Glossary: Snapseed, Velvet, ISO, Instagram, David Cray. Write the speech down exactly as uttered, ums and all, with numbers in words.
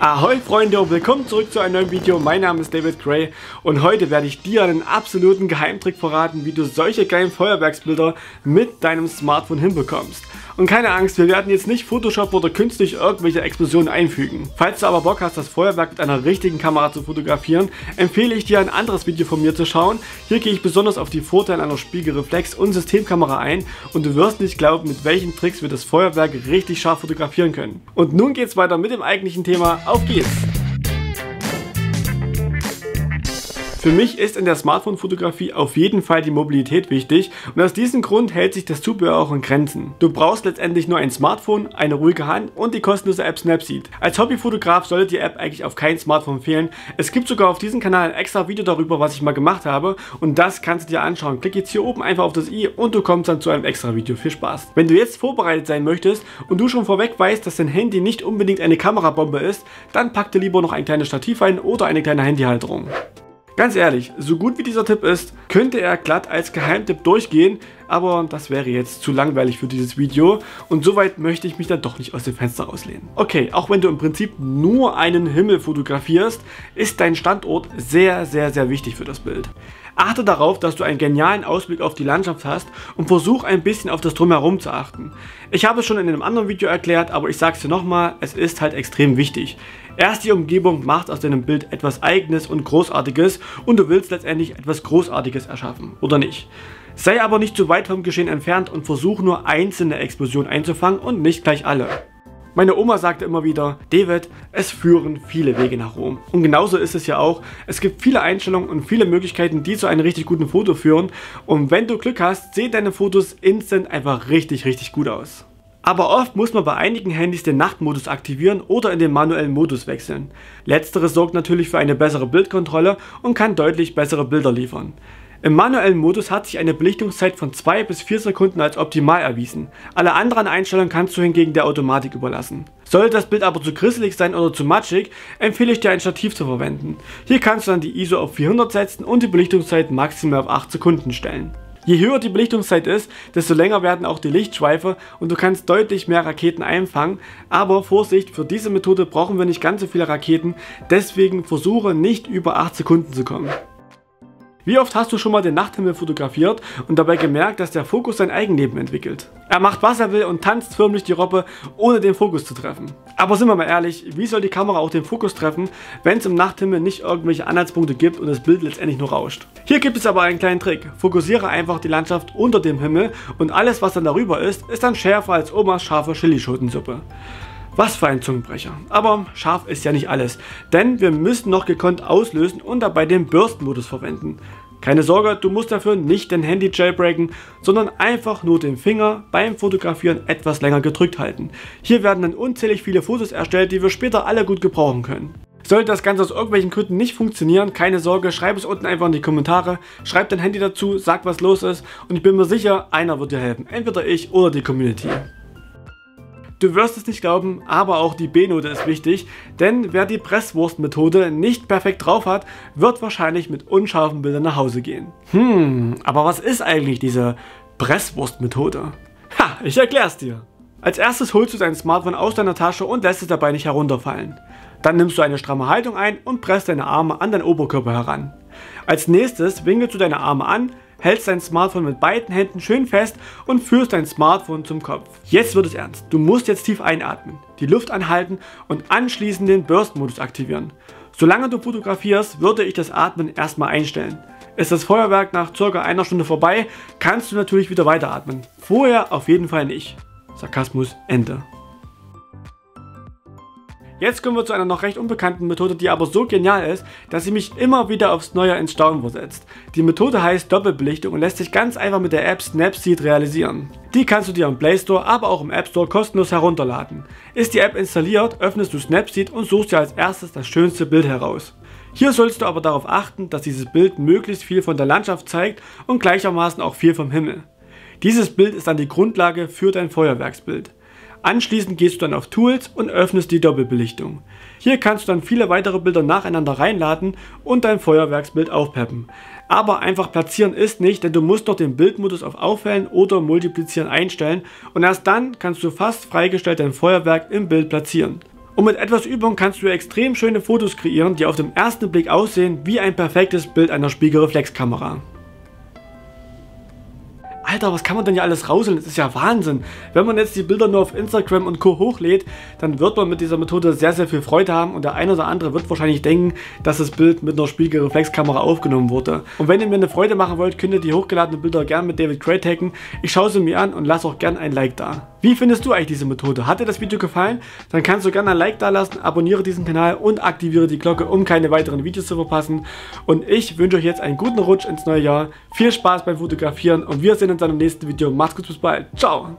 Ahoi Freunde und willkommen zurück zu einem neuen Video. Mein Name ist David Cray und heute werde ich dir einen absoluten Geheimtrick verraten, wie du solche kleinen Feuerwerksbilder mit deinem Smartphone hinbekommst. Und keine Angst, wir werden jetzt nicht Photoshop oder künstlich irgendwelche Explosionen einfügen. Falls du aber Bock hast, das Feuerwerk mit einer richtigen Kamera zu fotografieren, empfehle ich dir ein anderes Video von mir zu schauen. Hier gehe ich besonders auf die Vorteile einer Spiegelreflex- und Systemkamera ein und du wirst nicht glauben, mit welchen Tricks wir das Feuerwerk richtig scharf fotografieren können. Und nun geht's weiter mit dem eigentlichen Thema. Auf geht's! Für mich ist in der Smartphone-Fotografie auf jeden Fall die Mobilität wichtig und aus diesem Grund hält sich das Zubehör auch in Grenzen. Du brauchst letztendlich nur ein Smartphone, eine ruhige Hand und die kostenlose App Snapseed. Als Hobbyfotograf sollte die App eigentlich auf kein Smartphone fehlen. Es gibt sogar auf diesem Kanal ein extra Video darüber, was ich mal gemacht habe und das kannst du dir anschauen. Klick jetzt hier oben einfach auf das i und du kommst dann zu einem extra Video. Viel Spaß! Wenn du jetzt vorbereitet sein möchtest und du schon vorweg weißt, dass dein Handy nicht unbedingt eine Kamerabombe ist, dann pack dir lieber noch ein kleines Stativ ein oder eine kleine Handyhalterung. Ganz ehrlich, so gut wie dieser Tipp ist, könnte er glatt als Geheimtipp durchgehen, aber das wäre jetzt zu langweilig für dieses Video und soweit möchte ich mich dann doch nicht aus dem Fenster rauslehnen. Okay, auch wenn du im Prinzip nur einen Himmel fotografierst, ist dein Standort sehr, sehr, sehr wichtig für das Bild. Achte darauf, dass du einen genialen Ausblick auf die Landschaft hast und versuch ein bisschen auf das Drumherum zu achten. Ich habe es schon in einem anderen Video erklärt, aber ich sag's dir nochmal, es ist halt extrem wichtig. Erst die Umgebung macht aus deinem Bild etwas Eigenes und Großartiges und du willst letztendlich etwas Großartiges erschaffen, oder nicht? Sei aber nicht zu weit vom Geschehen entfernt und versuch nur einzelne Explosionen einzufangen und nicht gleich alle. Meine Oma sagte immer wieder, David, es führen viele Wege nach Rom. Und genauso ist es ja auch. Es gibt viele Einstellungen und viele Möglichkeiten, die zu einem richtig guten Foto führen. Und wenn du Glück hast, sehen deine Fotos instant einfach richtig, richtig gut aus. Aber oft muss man bei einigen Handys den Nachtmodus aktivieren oder in den manuellen Modus wechseln. Letzteres sorgt natürlich für eine bessere Bildkontrolle und kann deutlich bessere Bilder liefern. Im manuellen Modus hat sich eine Belichtungszeit von zwei bis vier Sekunden als optimal erwiesen. Alle anderen Einstellungen kannst du hingegen der Automatik überlassen. Sollte das Bild aber zu grisselig sein oder zu matschig, empfehle ich dir ein Stativ zu verwenden. Hier kannst du dann die I S O auf vierhundert setzen und die Belichtungszeit maximal auf acht Sekunden stellen. Je höher die Belichtungszeit ist, desto länger werden auch die Lichtschweife und du kannst deutlich mehr Raketen einfangen. Aber Vorsicht, für diese Methode brauchen wir nicht ganz so viele Raketen, deswegen versuche nicht über acht Sekunden zu kommen. Wie oft hast du schon mal den Nachthimmel fotografiert und dabei gemerkt, dass der Fokus sein Eigenleben entwickelt? Er macht, was er will und tanzt förmlich die Robbe, ohne den Fokus zu treffen. Aber sind wir mal ehrlich, wie soll die Kamera auch den Fokus treffen, wenn es im Nachthimmel nicht irgendwelche Anhaltspunkte gibt und das Bild letztendlich nur rauscht? Hier gibt es aber einen kleinen Trick. Fokussiere einfach die Landschaft unter dem Himmel und alles, was dann darüber ist, ist dann schärfer als Omas scharfe Chilischotensuppe. Was für ein Zungenbrecher. Aber scharf ist ja nicht alles, denn wir müssen noch gekonnt auslösen und dabei den Bürstenmodus verwenden. Keine Sorge, du musst dafür nicht dein Handy jailbreaken, sondern einfach nur den Finger beim Fotografieren etwas länger gedrückt halten. Hier werden dann unzählig viele Fotos erstellt, die wir später alle gut gebrauchen können. Sollte das Ganze aus irgendwelchen Gründen nicht funktionieren, keine Sorge, schreib es unten einfach in die Kommentare, schreib dein Handy dazu, sag was los ist und ich bin mir sicher, einer wird dir helfen, entweder ich oder die Community. Du wirst es nicht glauben, aber auch die B-Note ist wichtig, denn wer die Presswurst-Methode nicht perfekt drauf hat, wird wahrscheinlich mit unscharfen Bildern nach Hause gehen. Hm, aber was ist eigentlich diese Presswurst-Methode? Ha, ich erklär's dir. Als erstes holst du dein Smartphone aus deiner Tasche und lässt es dabei nicht herunterfallen. Dann nimmst du eine stramme Haltung ein und presst deine Arme an deinen Oberkörper heran. Als nächstes winkelst du deine Arme an, hältst dein Smartphone mit beiden Händen schön fest und führst dein Smartphone zum Kopf. Jetzt wird es ernst. Du musst jetzt tief einatmen, die Luft anhalten und anschließend den Burst-Modus aktivieren. Solange du fotografierst, würde ich das Atmen erstmal einstellen. Ist das Feuerwerk nach ca. einer Stunde vorbei, kannst du natürlich wieder weiteratmen. Vorher auf jeden Fall nicht. Sarkasmus Ende. Jetzt kommen wir zu einer noch recht unbekannten Methode, die aber so genial ist, dass sie mich immer wieder aufs Neue ins Staunen versetzt. Die Methode heißt Doppelbelichtung und lässt sich ganz einfach mit der App Snapseed realisieren. Die kannst du dir im Play Store, aber auch im App Store kostenlos herunterladen. Ist die App installiert, öffnest du Snapseed und suchst dir als erstes das schönste Bild heraus. Hier sollst du aber darauf achten, dass dieses Bild möglichst viel von der Landschaft zeigt und gleichermaßen auch viel vom Himmel. Dieses Bild ist dann die Grundlage für dein Feuerwerksbild. Anschließend gehst du dann auf Tools und öffnest die Doppelbelichtung. Hier kannst du dann viele weitere Bilder nacheinander reinladen und dein Feuerwerksbild aufpeppen. Aber einfach platzieren ist nicht, denn du musst noch den Bildmodus auf Aufhellen oder Multiplizieren einstellen und erst dann kannst du fast freigestellt dein Feuerwerk im Bild platzieren. Und mit etwas Übung kannst du extrem schöne Fotos kreieren, die auf den ersten Blick aussehen wie ein perfektes Bild einer Spiegelreflexkamera. Alter, was kann man denn ja alles rausholen? Das ist ja Wahnsinn. Wenn man jetzt die Bilder nur auf Instagram und Co. hochlädt, dann wird man mit dieser Methode sehr, sehr viel Freude haben und der eine oder andere wird wahrscheinlich denken, dass das Bild mit einer Spiegelreflexkamera aufgenommen wurde. Und wenn ihr mir eine Freude machen wollt, könnt ihr die hochgeladenen Bilder gerne mit David Cray taggen. Ich schaue sie mir an und lasse auch gerne ein Like da. Wie findest du eigentlich diese Methode? Hat dir das Video gefallen? Dann kannst du gerne ein Like da lassen, abonniere diesen Kanal und aktiviere die Glocke, um keine weiteren Videos zu verpassen. Und ich wünsche euch jetzt einen guten Rutsch ins neue Jahr. Viel Spaß beim Fotografieren und wir sehen uns dann im nächsten Video. Macht's gut, bis bald. Ciao!